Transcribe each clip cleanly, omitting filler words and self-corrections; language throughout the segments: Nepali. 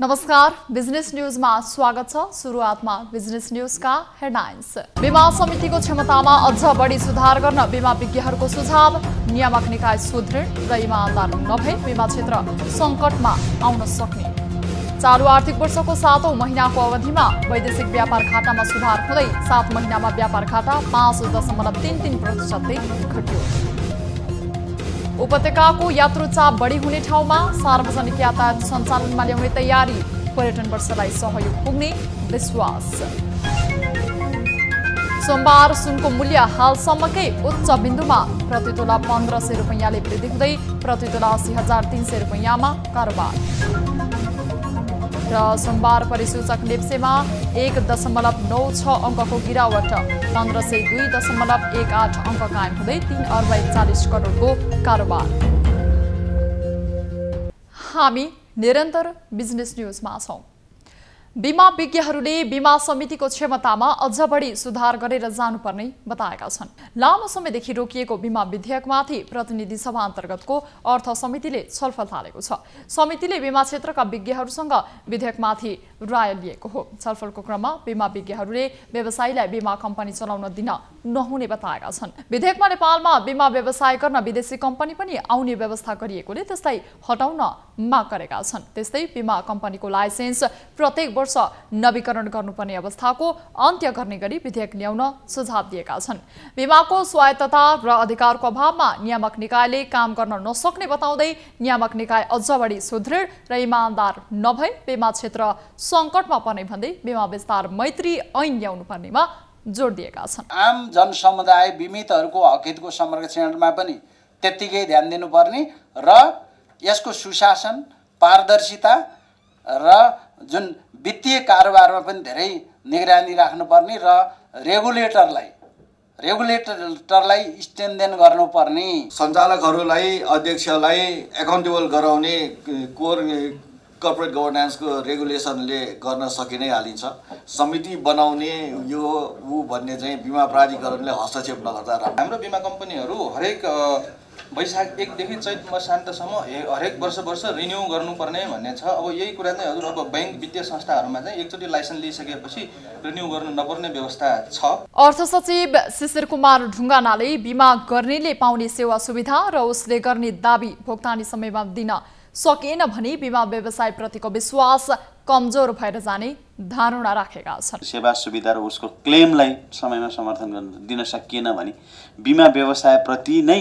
नमस्कार, बिजनेस न्यूज में स्वागत छ। सुरुआत में बिजनेस न्यूज का हेडलाइन्स। बीमा समिति को क्षमता में अझ बड़ी सुधार गर्न बीमा विज्ञहरूको सुझाव, नियामक निकाय सुदृढ र इमानदार नभए बीमा क्षेत्र संकटमा आउन सक्ने। चालू आर्थिक वर्ष को 7औं महीना को अवधि में वैदेशिक व्यापार खाता में सुधार हुँदै 7 महीना में व्यापार खाता 5.33%ले घट्यो। उपत्यकाको यात्रु चाप बढी हुने ठाउँमा सार्वजनिक यातायात सञ्चालनमा ल्याउने तयारी, पर्यटन वर्षलाई सहयोग पुग्ने विश्वास। सोमबार सुनको मूल्य हालसम्मकै उच्च बिन्दुमा, प्रति तोला 1500 रुपैयाँले वृद्धि हुँदै प्रति तोला 80,300 रुपैयाँमा कारोबार। र सोमबार परिसूचक नेप्सेमा 1.96 अङ्कको गिरावट, 1502.18 अंक कायम हुँदै 3,41 करोडको कारोबार। हामी निरन्तर बिजनेस न्यूजमा छौं। बीमा विज्ञहरूले बीमा समितिको क्षमतामा अझ बढी सुधार गरेर जानुपर्ने बताएका छन्। लामो समयदेखि रोकिएको बीमा विधेयकमाथि प्रतिनिधि सभा अन्तर्गतको अर्थ समितिले छलफल थालेको छ। समितिले बीमा क्षेत्रका विज्ञहरूसँग विधेयकमाथि राय लिएको हो। छलफलको क्रममा बीमा विज्ञहरूले व्यवसायीलाई बीमा कम्पनी चलाउन दिन नहुने बताएका छन्। विधेयकमा नेपालमा बीमा व्यवसाय गर्न विदेशी कम्पनी पनि आउने व्यवस्था गरिएकोले त्यसलाई हटाउन माग गरेका छन्। त्यस्तै बीमा कम्पनीको लाइसेन्स प्रत्येक वर्ष नवीकरण गर्नुपर्ने अवस्थाको अन्त्य गर्ने गरी विधेयक ल्याउन सुझाव दिएका छन्। बीमाको स्वायत्तता र अधिकारको अभावमा नियामक निकायले काम गर्न नसक्ने बताउँदै नियामक निकाय अझ बढी सुदृढ र इमानदार नभए बीमा क्षेत्र संकटमा पर्ने भन्दै बीमा विस्तार मैत्री ऐन ल्याउनु पर्नेमा जोड दिएका छन्। आम जनसमुदाय बीमितहरुको हकहितको संरक्षणमा पनि त्यतिकै ध्यान दिनुपर्ने र यसको सुशासन, पारदर्शिता र जुन वित्तीय कारोबारमा पनि धेरै निगरानी राख्नुपर्ने र रेगुलेटरलाई स्ट्रेन्थेन गर्नुपर्ने, सञ्चालकहरूलाई, अध्यक्षलाई एकाउन्टेबल गराउने कोर कर्पोरेट गभर्नेन्सको रेगुलेसनले गर्न सकिनै हालिन्छ। समिति बनाउने यो ऊ भन्ने चाहिँ बीमा प्राधिकरणले हस्तक्षेप नगर्दा राम्रो। हाम्रो बीमा कम्पनीहरू हरेक वैशाख 1 देखि चैत मसान्तसम्म हरेक वर्ष रिन्यू गर्नुपर्ने भन्ने छ। अब यही कुरा चाहिँ हजुर अब बैंक वित्तीय संस्थाहरुमा चाहिँ एकचोटी लाइसेन्स लिइसकेपछि रिन्यू गर्न नपर्ने व्यवस्था छ। अर्थ सचिव शिशिर कुमार ढुङ्गानाले बीमा गर्नेले पाउने सेवा सुविधा र उसले गर्ने दाबी भुक्तानी समयमा दिन सकेन भने बीमा व्यवसाय प्रतिको विश्वास कमजोर भएर जाने धारणा राखेका छन्। सेवा सुविधा र उसको क्लेमलाई समयमा समर्थन गर्न दिन सकिएन भने बीमा व्यवसाय प्रति नै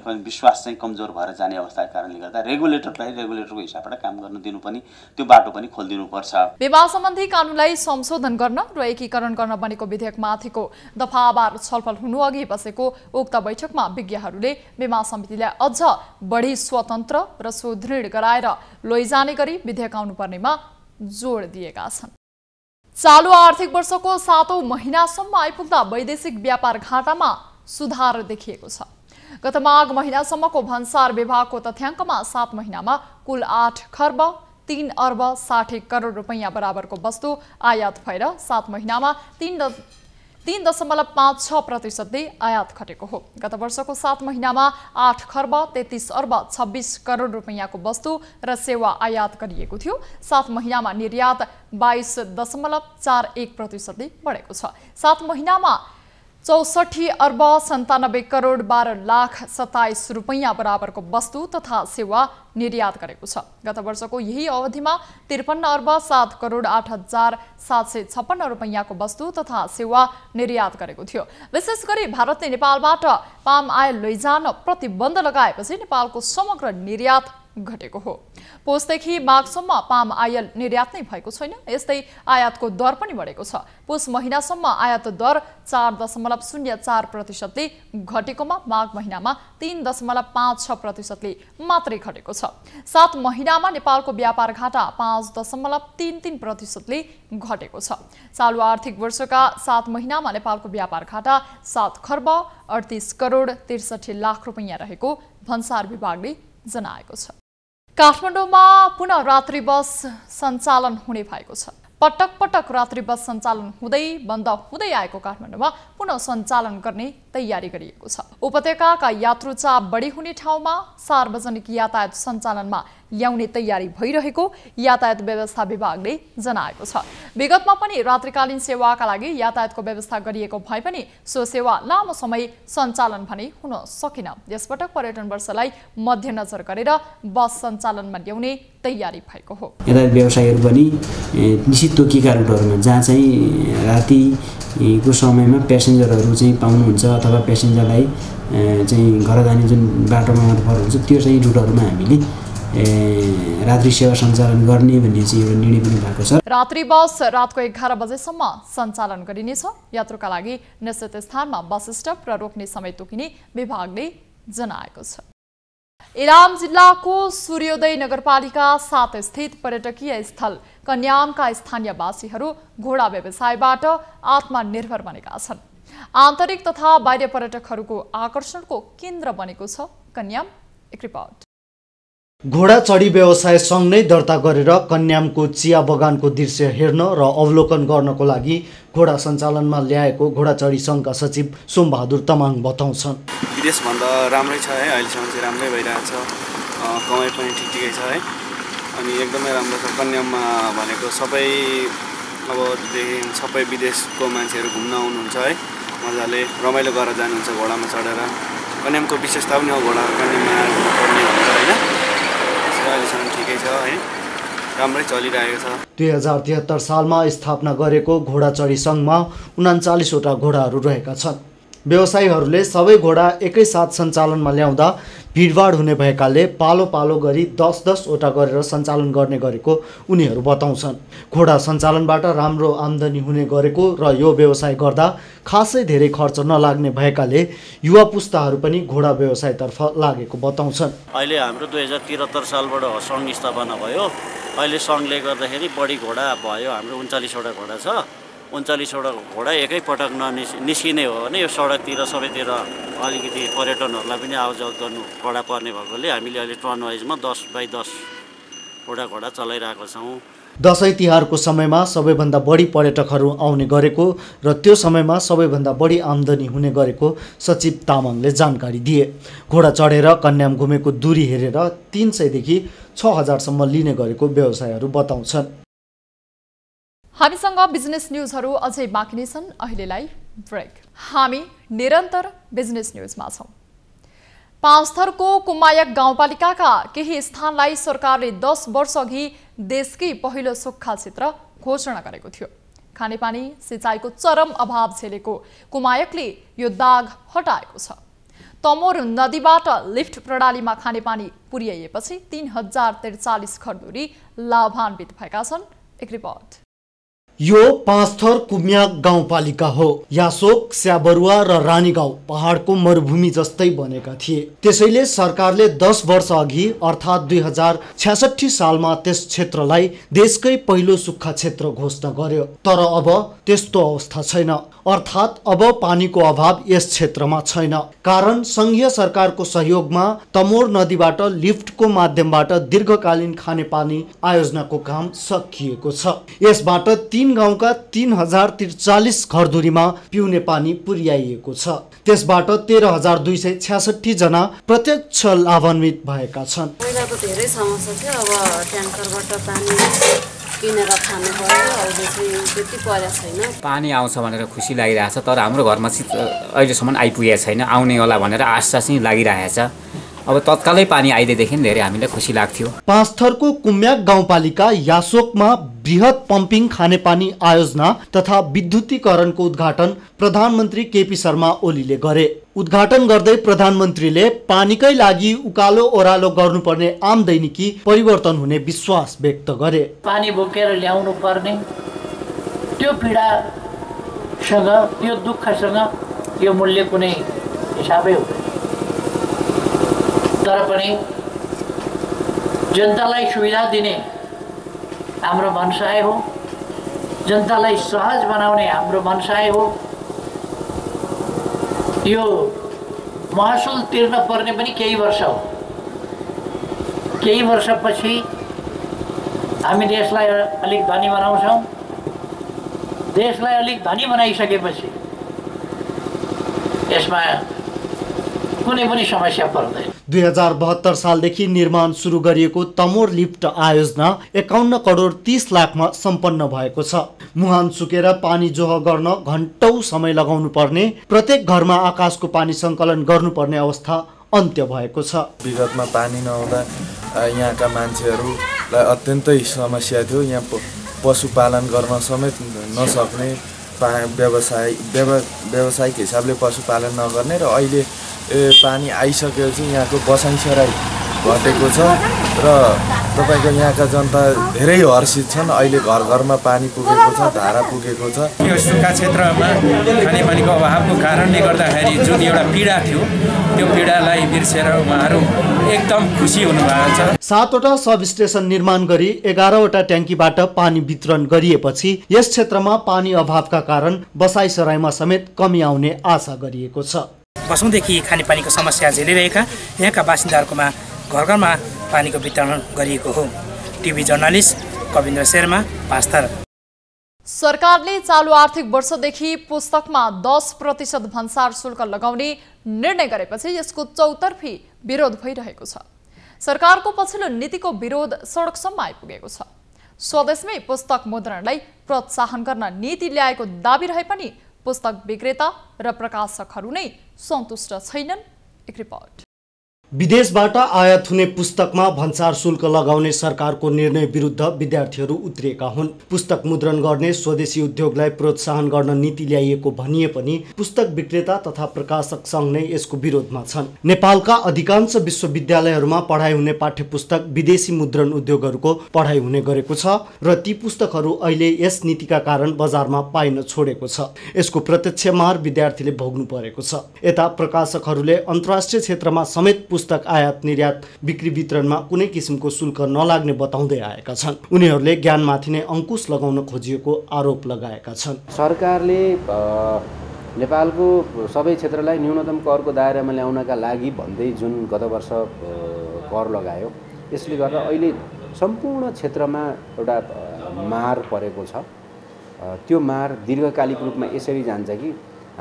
विश्वास चाहिँ कमजोर भएर जाने अवस्थाको कारणले गर्दा रेगुलेटरलाई रेगुलेटरको हिसाबबाट काम गर्न दिनु पनि, त्यो बाटो पनि खोलिदिनु पर्छ। बीमा सम्बन्धी कानुनलाई संशोधन गर्न र एकीकरण गर्न बनेको विधेयकमाथिको दफावार छलफल हुनु अघि बसेको उक्त बैठकमा विज्ञहरूले बीमा समितिलाई अझ बढी स्वतन्त्र र सुदृढ गराएर लैजाने गरी विधेयक आउनुपर्नेमा जोड दिएका छन्। चालू आर्थिक वर्षको 7औं महिनासम्म आइपुग्दा वैदेशिक व्यापार घाटामा सुधार देखिएको छ। गत माघ महिनासम्मको भन्सार विभागको तथ्याङ्कमा 7 महिनामा कुल 8,03,60 करोड रुपैयाँ बराबरको वस्तु आयात भएर 7 महिनामा 3.56%ले आयात घटेको हो। गत वर्षको 7 महिनामा 8,33,26 करोड रुपैयाँको वस्तु र सेवा आयात गरिएको थियो। 7 महिनामा निर्यात 22.41%ले बढेको छ। 7 महिनामा 64,97,12,27,000 बराबरको वस्तु तथा सेवा निर्यात गरेको छ। गत वर्षको यही अवधिमा 53,07,08,756 रुपैयाँको वस्तु तथा सेवा निर्यात गरेको थियो। विशेष गरी भारतले नेपालबाट पाम आयल लैजान प्रतिबन्ध लगाएपछि नेपालको समग्र निर्यात घटेको हो। पुसदेखि माघसम्म पाम आयल निर्यात नै भएको छैन। यस्तै आयातको दर पनि बढेको छ। पुस महिनासम्म आयात दर 4.04%ले घटेकोमा माघ महिनामा 3.56%ले मात्रै घटेको छ। 7 महिनामा नेपालको व्यापार घाटा 5.33%ले घटेको छ। चालू आर्थिक वर्षका 7 महिनामा नेपालको व्यापार घाटा 7,38,63,00,000 रुपैयाँ रहेको भन्सार विभागले जनाएको छ। काठमाडौँमा पुनः रात्रि बस सञ्चालन हुने भएको छ। पटक पटक रात्रि बस सञ्चालन हुँदै बन्द हुँदै आएको काठमाडौँमा पुनः सञ्चालन गर्ने तयारी गरिएको छ। उपत्यकाका यात्रु चाप बढी हुने ठाउँमा सार्वजनिक यातायात सञ्चालनमा ल्याउने तयारी भइरहेको यातायात व्यवस्था विभागले जनाएको छ। विगतमा पनि रात्रिकालीन सेवाका लागि यातायातको व्यवस्था गरिएको भए पनि सो सेवा लामो समय सञ्चालन भने हुन सकेन। यसपटक पर्यटन वर्षलाई मध्यनजर गरेर बस सञ्चालनमा ल्याउने तयारी भएको हो। यातायात व्यवसायीहरू पनि निश्चित तोकीका रुटहरूमा जहाँ चाहिँ रातिको समयमा प्यासेन्जरहरू चाहिँ पाउनुहुन्छ अथवा प्यासेन्जरलाई चाहिँ घर जाने जुन बाटोमा मार्फत हुन्छ त्यो चाहिँ रुटहरूमा हामीले रात्रि सेवा सञ्चालन गर्ने भन्ने चाहिँ एउटा निर्णय पनि भएको छ। रात्रि बस रातको 11 बजेसम्म सञ्चालन गरिनेछ। यात्रुका लागि निश्चित स्थानमा बस स्टप र रोक्ने समय तोकिने विभागले जनाएको छ। इलाम जिल्लाको सूर्योदय नगरपालिका 7 स्थित पर्यटकीय स्थल कन्यामका स्थानीयवासीहरू घोडा व्यवसायबाट आत्मनिर्भर बनेका छन्। आन्तरिक तथा बाह्य पर्यटकहरूको आकर्षणको केन्द्र बनेको छ कन्याम। एक रिपोर्ट। घोडा चढी व्यवसाय सँगै दर्ता गरेर कन्यामको चिया बगानको दृश्य हेर्न र अवलोकन गर्नको लागि घोडा सञ्चालनमा ल्याएको घोडा चढी संघका सचिव सोमबहादुर तमाङ बताउँछन्। विदेशभन्दा राम्रै छ है, अहिलेसम्म चाहिँ राम्रै भइरहेछ, कमाइ पनि ठिकठिकै छ है, अनि एकदमै राम्रो छ। कन्याममा भनेको सबै अब सबै विदेशको मान्छेहरू घुम्न आउनुहुन्छ है, मजाले रमाइलो गरेर जानुहुन्छ घोडामा चढेर। कन्यामको विशेषता पनि हो घोडा कन्याममा चढ्ने हुन्छ होइन, ठिकै छ है, राम्रै चलिरहेको छ। 2073 सालमा स्थापना गरेको घोडा चढी सङ्घमा 39 वटा घोडाहरू रहेका छन्। व्यवसायीहरूले सबै घोडा एकैसाथ सञ्चालनमा ल्याउँदा भिडभाड हुने भएकाले पालो पालो गरी 10-10 वटा गरेर सञ्चालन गर्ने गरेको उनीहरू बताउँछन्। घोडा सञ्चालनबाट राम्रो आमदानी हुने गरेको र यो व्यवसाय गर्दा खासै धेरै खर्च नलाग्ने भएकाले युवा पुस्ताहरू पनि घोडा व्यवसायतर्फ लागेको बताउँछन्। अहिले हाम्रो 2073 सालबाट सङ्घ स्थापना भयो। अहिले सङ्घले गर्दाखेरि बढी घोडा भयो, हाम्रो 39 वटा घोडा छ। 39 वटा घोडा एकैपटक ननिस्किने हो भने यो सडकतिर सबैतिर अलिकति पर्यटनहरूलाई पनि आवजाव गर्नु घोडा पर्ने भएकोले हामीले अहिले टर्नवाइजमा 10x10 वटा घोडा चलाइरहेको छौँ। दसैँ तिहारको समयमा सबैभन्दा बढी पर्यटकहरू आउने गरेको र त्यो समयमा सबैभन्दा बढी आमदानी हुने गरेको सचिव तामाङले जानकारी दिए। घोडा चढेर कन्याम घुमेको दूरी हेरेर 300 देखि 6000सम्म लिने गरेको व्यवसायहरू बताउँछन्। हामीसँग बिजनेस न्यूजहरू अझै बाँकी नै छन्, अहिलेलाई ब्रेक। हामी निरन्तर बिजनेस न्यूजमा छौँ। पाँचथरको कुमायक गाउँपालिकाका केही स्थानलाई सरकारले 10 वर्षअघि देशकै पहिलो सुक्खा क्षेत्र घोषणा गरेको थियो। खानेपानी सिँचाइको चरम अभाव झेलेको कुमायकले यो दाग हटाएको छ। तमोर नदीबाट लिफ्ट प्रणालीमा खानेपानी पुर्याइएपछि 3043 घरधुरी लाभान्वित भएका छन्। एक रिपोर्ट। यो पाँचथर कुम्याक गाउँपालिका हो। यासोक, स्याबरुवा र रानीगाउँ पहाडको मरुभूमि जस्तै बनेका थिए। त्यसैले सरकारले 10 वर्ष अघि अर्थात् 2066 सालमा त्यस क्षेत्रलाई देशकै पहिलो सुक्खा क्षेत्र घोषणा गर्यो। तर अब त्यस्तो अवस्था छैन, अर्थात् अब पानीको अभाव यस क्षेत्रमा छैन। कारण संघीय सरकारको सहयोगमा तमोर नदीबाट लिफ्टको माध्यमबाट दीर्घकालीन खानेपानी आयोजनाको काम सकिएको छ। यसबाट 3 गाउँका 3043 घरधुरीमा पिउने पानी पुर्याइएको छ। त्यसबाट 13266 जना प्रत्यक्ष लाभान्वित भएका छन्। पहिला त धेरै समस्या थियो, अब ट्याङ्करबाट पानी किनेर खानु पर्यो, अहिले चाहिँ त्यति पर्या छैन। पानी आउँछ भनेर खुसी लागिरहेछ, तर हाम्रो घरमा अहिलेसम्म आइपुगेको छैन। आउने होला भनेर आशा चाहिँ लागिरहेछ। अब तत्कालै पानी आइदिएदेखि धेरै हामीलाई खुसी लाग्थ्यो। पाँचथरको कुम्याक गाउँपालिका यासोकमा बृहत पम्पिङ खानेपानी आयोजना तथा विद्युतीकरणको उद्घाटन प्रधानमन्त्री केपी शर्मा ओलीले गरे। उद्घाटन गर्दै प्रधानमन्त्रीले पानीकै लागि उकालो ओह्रालो गर्नुपर्ने आम दैनिकी परिवर्तन हुने विश्वास व्यक्त गरे। पानी बोकेर ल्याउनु पर्ने त्यो पीडासँग, त्यो दुःखसँग यो मूल्य कुनै हिसाबै हो, तर पनि जनतालाई सुविधा दिने हाम्रो मनसाय हो, जनतालाई सहज बनाउने हाम्रो मनसाय हो। यो महसुल तिर्न पर्ने पनि केही वर्ष हो, केही वर्षपछि हामी देशलाई अलिक धनी बनाउँछौँ। देशलाई अलिक धनी बनाइसकेपछि यसमा कुनै पनि समस्या पर्दैन। 2072 सालदेखि निर्माण सुरु गरिएको तमोर लिफ्ट आयोजना 51 करोड 30 लाखमा सम्पन्न भएको छ। मुहान सुकेर पानी जोह गर्न घण्टौं समय लगाउनु पर्ने, प्रत्येक घरमा आकाशको पानी संकलन गर्नुपर्ने अवस्था अन्त्य भएको छ। विगतमा पानी नहुँदा यहाँका मान्छेहरूलाई अत्यन्तै समस्या थियो। यहाँ पशुपालन गर्न समेत नसक्ने, व्यावसायिक हिसाबले पशुपालन नगर्ने र अहिले पानी आइसकेपछि यहाँको बसाइसराई घटेको छ र तपाईको यहाँका जनता धेरै हर्षित छन्। अहिले घर घरमा पानी पुगेको छ, धारा पुगेको छ। यो सुक्खा क्षेत्रमा खानेपानीको अभावको कारणले गर्दाखेरि जुन एउटा पीडा थियो त्यो पीडालाई बिर्सेर उहाँहरू एकदम खुसी हुनुभएको छ। 7वटा सब स्टेशन निर्माण गरी 11वटा ट्याङ्कीबाट पानी वितरण गरिएपछि यस क्षेत्रमा पानी अभावका कारण बसाइसराईमा समेत कमी आउने आशा गरिएको छ। वर्षौंदेखि खानेपानीको समस्या झेलिरहेका यहाँका बासिन्दाहरूकोमा घर घरमा पानीको वितरण गरिएको हो। टिभी जर्नलिस्ट कविन्द्र शर्मा, पास्तर। सरकारले चालू आर्थिक वर्षदेखि पुस्तकमा 10% भन्सार शुल्क लगाउने निर्णय गरेपछि यसको चौतर्फी विरोध भइरहेको छ। सरकारको पछिल्लो नीतिको विरोध सडकसम्म आइपुगेको छ। स्वदेशमै पुस्तक मुद्रणलाई प्रोत्साहन गर्न नीति ल्याएको दाबी रहे पनि पुस्तक विक्रेता र प्रकाशकहरू नै सन्तुष्ट छैनन्। एक रिपोर्ट। विदेशबाट आयात हुने पुस्तकमा भन्सार शुल्क लगाउने सरकारको निर्णय विरुद्ध विद्यार्थीहरू उत्रिएका हुन्। पुस्तक मुद्रण गर्ने स्वदेशी उद्योगलाई प्रोत्साहन गर्न नीति ल्याइएको भनिए पनि पुस्तक विक्रेता तथा प्रकाशक संघ नै यसको विरोधमा छन्। नेपालका अधिकांश विश्वविद्यालयहरूमा पढाइ हुने पाठ्यपुस्तक विदेशी मुद्रण उद्योगहरूको पढाइ हुने गरेको छ र ती पुस्तकहरू अहिले यस नीतिका कारण बजारमा पाइन छोडेको छ। यसको प्रत्यक्ष मार विद्यार्थीले भोग्नु परेको छ। यता प्रकाशकहरूले अन्तर्राष्ट्रिय क्षेत्रमा समेत पुस्तक आयात निर्यात बिक्री वितरणमा कुनै किसिमको शुल्क नलाग्ने बताउँदै आएका छन्। उनीहरूले ज्ञानमाथि नै अंकुश लगाउन खोजिएको आरोप लगाएका छन्। सरकारले नेपालको सबै क्षेत्रलाई न्यूनतम करको दायरामा ल्याउनका लागि भन्दै जुन गत वर्ष कर लगायो, यसले गर्दा अहिले सम्पूर्ण क्षेत्रमा एउटा मार परेको छ। त्यो मार दीर्घकालिक रूपमा यसरी जान्छ कि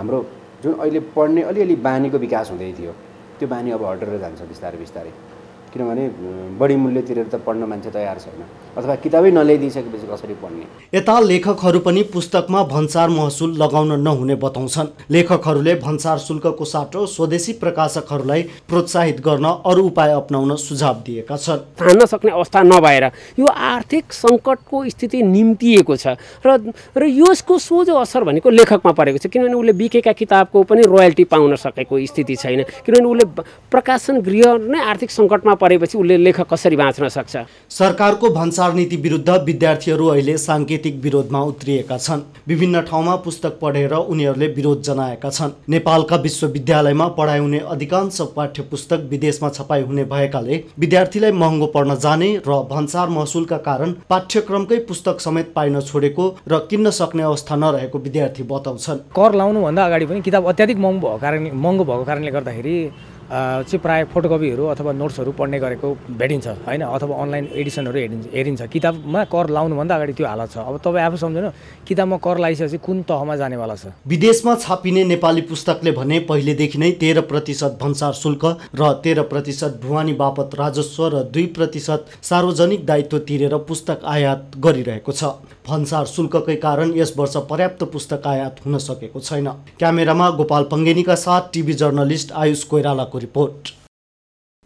हाम्रो जुन अहिले पढ्ने अलिअलि बानीको विकास हुँदै थियो त्यो बानी अब हटेर जान्छ बिस्तारै बिस्तारै, किनभने बढी मूल्य तिरेर त पढ्न मान्छे तयार छैन अथवा किताबै नल्याइदिइसकेपछि कसरी पढ्ने। यता लेखकहरू पनि पुस्तकमा भन्सार महसुल लगाउन नहुने बताउँछन्। लेखकहरूले भन्सार शुल्कको साटो स्वदेशी प्रकाशकहरूलाई प्रोत्साहित गर्न अरू उपाय अप्नाउन सुझाव दिएका छन्। थाम्न सक्ने अवस्था नभएर यो आर्थिक सङ्कटको स्थिति निम्तिएको छ र यसको सोझो असर भनेको लेखकमा परेको छ, किनभने उसले बिकेका किताबको पनि रोयल्टी पाउन सकेको स्थिति छैन, किनभने उसले प्रकाशन गृह नै आर्थिक सङ्कटमा परेपछि उसले लेखक कसरी बाँच्न सक्छ। सरकारको भन्सार नीति विरुद्ध विद्यार्थीहरू अहिले साङ्केतिक विरोधमा उत्रिएका छन्। विभिन्न ठाउँमा पुस्तक पढेर उनीहरूले विरोध जनाएका छन्। नेपालका विश्वविद्यालयमा पढाइ हुने अधिकांश पाठ्य पुस्तक विदेशमा छपाई हुने भएकाले विद्यार्थीलाई महँगो पर्न जाने र भन्सार महसुलका कारण पाठ्यक्रमकै पुस्तक समेत पाइन छोडेको र किन्न सक्ने अवस्था नरहेको विद्यार्थी बताउँछन्। कर लाउनुभन्दा अगाडि पनि किताब अत्याधिक महँगो भएको कारणले गर्दाखेरि चाहिँ प्रायः फोटोकपीहरू अथवा नोट्सहरू पढ्ने गरेको भेटिन्छ होइन, अथवा अनलाइन एडिसनहरू हेरिन्छ। किताबमा कर लाउनुभन्दा अगाडि त्यो हालत छ। अब तपाईँ आफू सम्झनु, किताबमा कर लाइसकेपछि कुन तहमा जानेवाला छ। विदेशमा छापिने नेपाली पुस्तकले भने पहिलेदेखि नै 13% भन्सार शुल्क र 13% ढुवानी बापत राजस्व र 2% सार्वजनिक दायित्व तिरेर पुस्तक आयात गरिरहेको छ। भन्सार शुल्ककै कारण यस वर्ष पर्याप्त पुस्तक आयात हुन सकेको छैन। क्यामेरामा गोपाल पङ्गेनीका साथ टिभी जर्नलिस्ट आयुष कोइरालाको रिपोर्ट।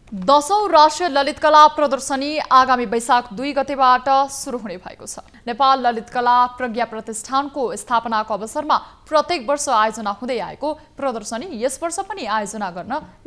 10औं राष्ट्रिय ललितकला प्रदर्शनी आगामी वैशाख 2 गतेबाट सुरु हुने भएको छ। नेपाल ललितकला प्रज्ञा प्रतिष्ठानको स्थापनाको अवसरमा प्रत्येक वर्ष आयोजना हुँदै आएको प्रदर्शनी यस वर्ष पनि आयोजना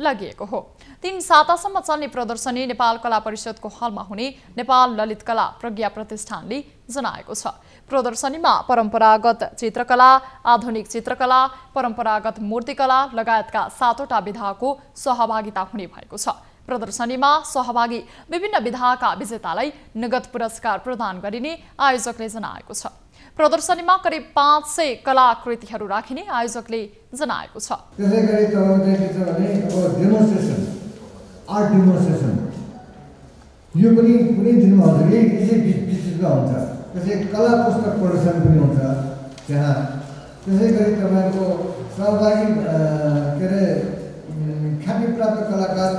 गर्न लागिएको हो। 3 सातासम्म चल्ने प्रदर्शनी नेपाल कला परिषदको हलमा हुने नेपाल ललितकला प्रज्ञा प्रतिष्ठानले जनाएको छ। प्रदर्शनीमा परम्परागत चित्रकला, आधुनिक चित्रकला, परम्परागत मूर्तिकला लगायतका 7वटा विधाको सहभागिता हुने भएको छ। प्रदर्शनीमा सहभागी विभिन्न विधाका विजेतालाई नगद पुरस्कार प्रदान गरिने आयोजकले जनाएको छ। प्रदर्शनीमा करिब 500 कलाकृतिहरू राखिने आयोजकले जनाएको छ। त्यसैगरी डेमोन्स्ट्रेसन यो पनि कुनै दिनमा हुन्छ, त्यसै कला पुस्तक प्रदर्शन पनि हुन्छ त्यहाँ। त्यसैगरी तपाईँको सहभागी के अरे ख्याति प्राप्त कलाकार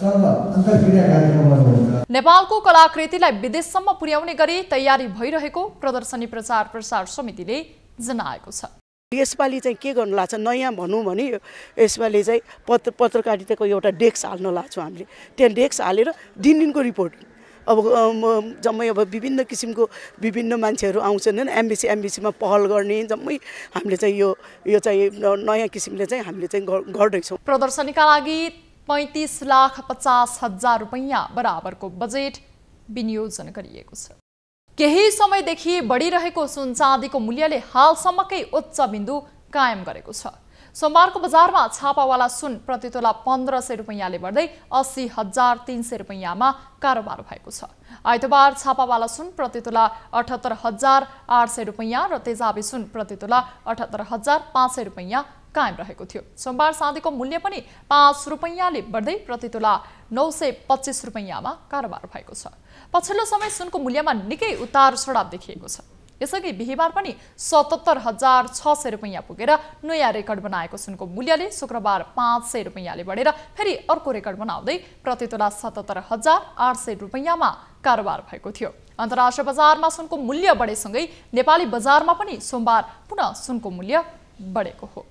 सर्व अन्तर्क्रिया कार्यक्रम नेपालको कलाकृतिलाई विदेशसम्म पुर्याउने गरी तयारी भइरहेको प्रदर्शनी प्रचार प्रसार समितिले जनाएको छ। यसपालि चाहिँ के गर्न लाग्छ नयाँ भनौँ भने यसपालि चाहिँ पत्रकारिताको एउटा डेस्क हाल्न लाग्छौँ हामीले। त्यहाँ डेस्क हालेर दिन दिनको रिपोर्ट अब जम्मै अब विभिन्न किसिमको विभिन्न मान्छेहरू आउँछन् एम्बेसीमा पहल गर्ने जम्मै हामीले चाहिँ यो चाहिँ नयाँ किसिमले चाहिँ हामीले चाहिँ गर्दैछौँ। प्रदर्शनीका लागि 35,50,000 रुपैयाँ बराबरको बजेट विनियोजन गरिएको छ। केही समयदेखि बढिरहेको सुनचाँदीको मूल्यले हालसम्मकै उच्च बिन्दु कायम गरेको छ। सोमबारको बजारमा छापावाला सुन प्रति तोला 1500 रुपैयाँले बढ्दै 80,300 रुपैयाँमा कारोबार भएको छ। आइतबार छापावाला सुन प्रति तोला 78,800 रुपैयाँ र तेजाबी सुन प्रति तोला 78,500 रुपैयाँ कायम रहेको थियो। सोमबार साँधेको मूल्य पनि 5 रुपैयाँले बढ्दै प्रति तोला 925 रुपैयाँमा कारोबार भएको छ। पछिल्लो समय सुनको मूल्यमा निकै उतार चढाव देखिएको छ। यसअघि बिहीबार पनि 77,600 रुपैयाँ पुगेर नयाँ रेकर्ड बनाएको सुनको मूल्यले शुक्रबार 500 रुपैयाँले बढेर फेरि अर्को रेकर्ड बनाउँदै प्रति तोला 77,800 रुपैयाँमा कारोबार भएको थियो। अन्तर्राष्ट्रिय बजारमा सुनको मूल्य बढेसँगै नेपाली बजारमा पनि सोमबार पुनः सुनको मूल्य बढेको हो।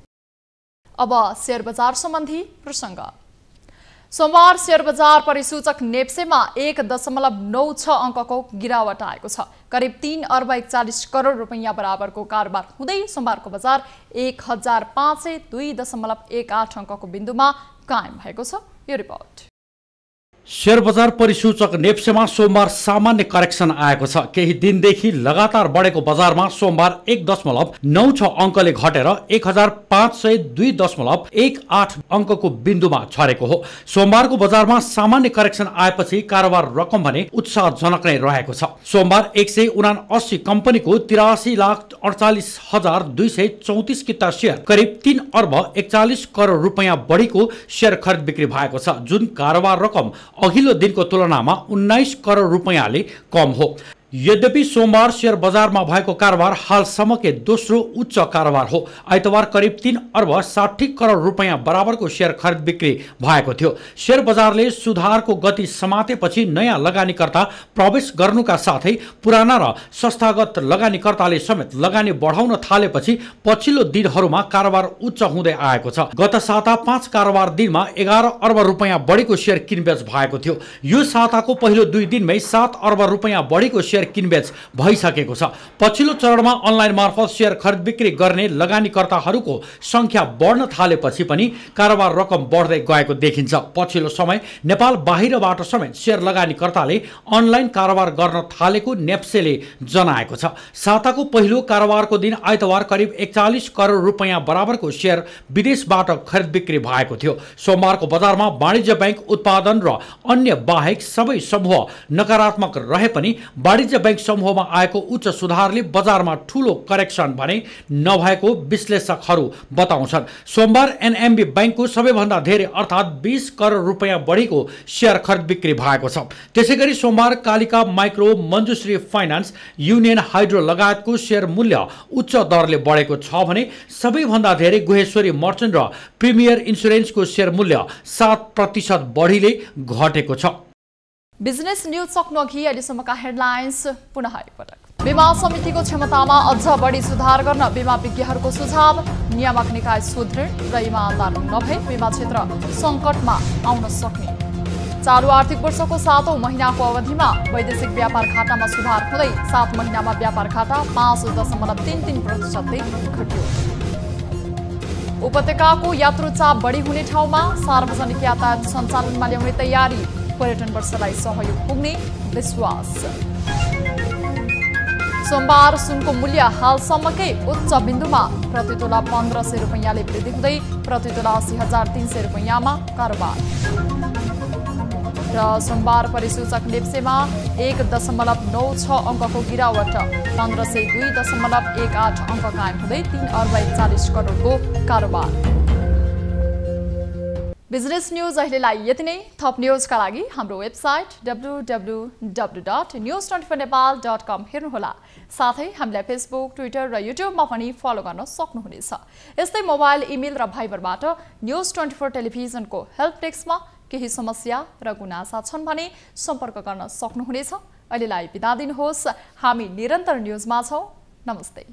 अब शेयर बजार सम्बन्धी प्रसंग। सोमबार शेयर बजार परिसूचक नेप्सेमा 1.96 अंकको गिरावट आएको छ। करिब 3,41 करोड रुपैयाँ बराबरको कारोबार हुँदै सोमबारको बजार 1,0502.18 अंकको बिन्दुमा कायम भएको छ। यो रिपोर्ट। शेयर बजार परिसूचक नेप्सेमा सोमबार सामान्य करेक्सन आएको छ। केही दिनदेखि लगातार बढेको बजारमा सोमबार 1.96 अङ्कले घटेर 1,0502.18 अङ्कको बिन्दुमा छरेको हो। सोमबारको बजारमा सामान्य करेक्सन आएपछि कारोबार रकम भने उत्साहजनक नै रहेको छ। सोमबार 179 कम्पनीको 83,48,234 किता सेयर करिब 3,41 करोड रुपियाँ बढीको सेयर खरिद बिक्री भएको छ, जुन कारोबार रकम अघिल्लो दिनको तुलनामा 19 करोड रुपैयाँले कम हो। यद्यपि सोमबार शेयर बजारमा भएको कारोबार हालसम्मकै दोस्रो उच्च कारोबार हो। आइतबार करिब 3,60 करोड रुपैयाँ बराबरको शेयर खरिद बिक्री भएको थियो। शेयर बजारले सुधारको गति समातेपछि नयाँ लगानीकर्ता प्रवेश गर्नुका साथै पुराना र संस्थागत लगानीकर्ताले समेत लगानी बढाउन थालेपछि पछिल्लो दिनहरूमा कारोबार उच्च हुँदै आएको छ। गत साता 5 कारोबार दिनमा 11 अर्ब रुपैयाँ बढीको शेयर किनबेच भएको थियो। यो साताको पहिलो 2 दिनमै 7 अर्ब रुपैयाँ बढीको शेयर किनबेच भइसकेको छ। पछिल्लो चरणमा अनलाइन मार्फत शेयर खरिद बिक्री गर्ने लगानीकर्ताहरूको संख्या बढ्न थालेपछि पनि कारोबार रकम बढ्दै गएको देखिन्छ। पछिल्लो समय नेपाल बाहिरबाट समेत शेयर लगानीकर्ताले अनलाइन कारोबार गर्न थालेको नेप्सेले जनाएको छ। साताको पहिलो कारोबारको दिन आइतबार करिब 41 करोड रुपैयाँ बराबरको शेयर विदेशबाट खरिद बिक्री भएको थियो। सोमबारको बजारमा वाणिज्य बैंक उत्पादन र अन्य बाहेक सबै समूह नकारात्मक रहे पनि वाणिज्य बैंक समूहमा आएको उच्च सुधारले बजारमा ठूलो करेक्सन भने नभएको विश्लेषकहरू बताउँछन्। सोमबार एनएमबी बैंकको सबैभन्दा धेरै अर्थात् 20 करोड रुपैयाँ बढीको शेयर खरिद बिक्री भएको छ। त्यसैगरी सोमबार Kalika micro, Manjushree finance, union hydro लगायतको शेयर मूल्य उच्च दरले बढेको छ भने सबैभन्दा धेरै गुहेश्वरी मर्चेन्ट र प्रिमियर इन्स्योरेन्सको शेयर मूल्य 7% बढीले घटेको छ। बिजनेस न्यूज सक्नु अघि अहिलेसम्मका हेडलाइन्स पुनः एकपटक। बीमा समितिको क्षमतामा अझ बढी सुधार गर्न बीमा विज्ञहरूको सुझाव। नियामक निकाय सुदृढ र इमानदार नभए बीमा क्षेत्र सङ्कटमा आउन सक्ने। चालु आर्थिक वर्षको 7औं महिनाको अवधिमा वैदेशिक व्यापार खातामा सुधार हुँदै 7 महिनामा व्यापार खाता 5.33%ले घट्यो। उपत्यकाको यात्रु चाप बढी हुने ठाउँमा सार्वजनिक यातायात सञ्चालनमा ल्याउने तयारी। पर्यटन वर्षलाई सहयोग पुग्ने विश्वास। सोमबार सुनको मूल्य हालसम्मकै उच्च बिन्दुमा प्रति तोला 1500 रुपैयाँले वृद्धि हुँदै प्रति तोला 80,300 रुपैयाँमा कारोबार। र सोमबार परिसूचक नेप्सेमा 1.96 अङ्कको गिरावट 1,502.18 अङ्क कायम हुँदै 3,41 करोडको कारोबार। बिजनेस न्यूज अहिलेलाई यति नै। थप न्यूजका लागि हाम्रो वेबसाइट www.news24nepal.com हेर्नुहोला। साथै हामीलाई फेसबुक, ट्विटर र युट्युबमा पनि फलो गर्न सक्नुहुनेछ। यस्तै मोबाइल, इमेल र भाइबरबाट न्यूज24 टेलिभिजनको हेल्प डेस्कमा केही समस्या र गुनासा छन् भने सम्पर्क गर्न सक्नुहुनेछ। अहिलेलाई बिदा दिनुहोस्। हामी निरन्तर न्यूजमा छौं। नमस्ते।